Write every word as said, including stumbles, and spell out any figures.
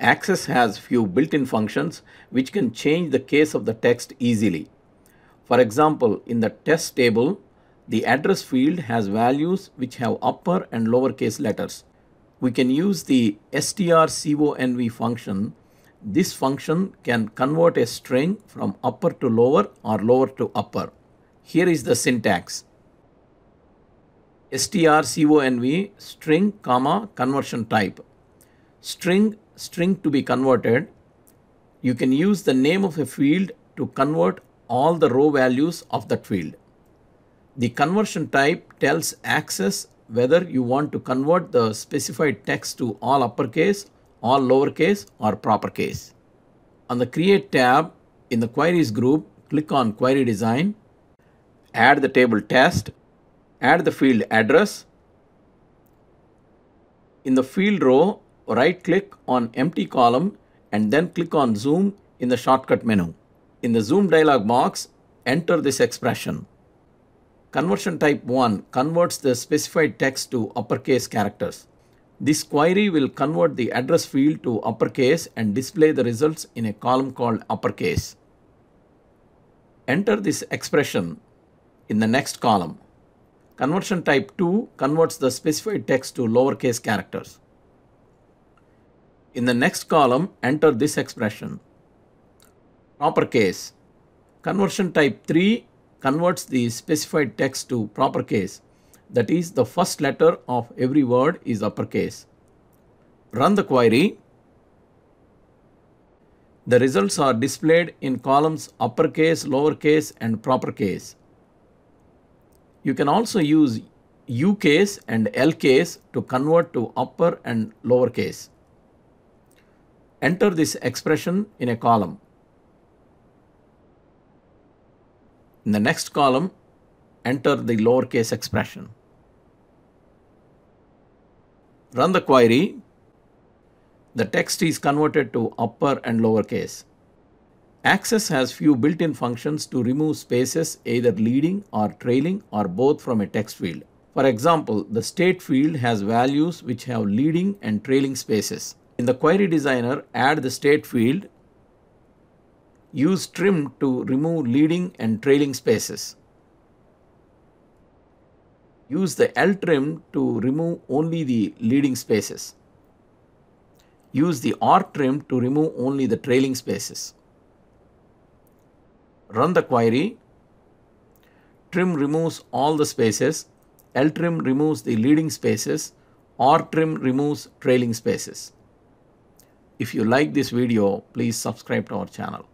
Access has few built-in functions which can change the case of the text easily. For example, in the test table, the address field has values which have upper and lower case letters. We can use the strconv function. This function can convert a string from upper to lower or lower to upper. Here is the syntax. strconv string, comma, conversion type. String, string to be converted. You can use the name of a field to convert all the row values of that field. The conversion type tells Access whether you want to convert the specified text to all uppercase, all lowercase, or proper case. On the Create tab, in the Queries group, click on Query Design, add the table Test, add the field Address. In the field row, right-click on Empty Column and then click on Zoom in the shortcut menu. In the Zoom dialog box, enter this expression. Conversion type one converts the specified text to uppercase characters. This query will convert the address field to uppercase and display the results in a column called uppercase. Enter this expression in the next column. Conversion type two converts the specified text to lowercase characters. In the next column, enter this expression. Proper case. Conversion type three converts the specified text to proper case, that is, the first letter of every word is uppercase. Run the query. The results are displayed in columns uppercase, lowercase, and proper case. You can also use U case and L case to convert to upper and lowercase. Enter this expression in a column. In the next column, enter the lowercase expression. Run the query. The text is converted to upper and lowercase. Access has few built-in functions to remove spaces either leading or trailing or both from a text field. For example, the state field has values which have leading and trailing spaces. In the Query Designer, add the state field. Use Trim to remove leading and trailing spaces. Use the L trim to remove only the leading spaces. Use the R trim to remove only the trailing spaces. Run the query. Trim removes all the spaces. L trim removes the leading spaces. R trim removes trailing spaces. If you like this video, please subscribe to our channel.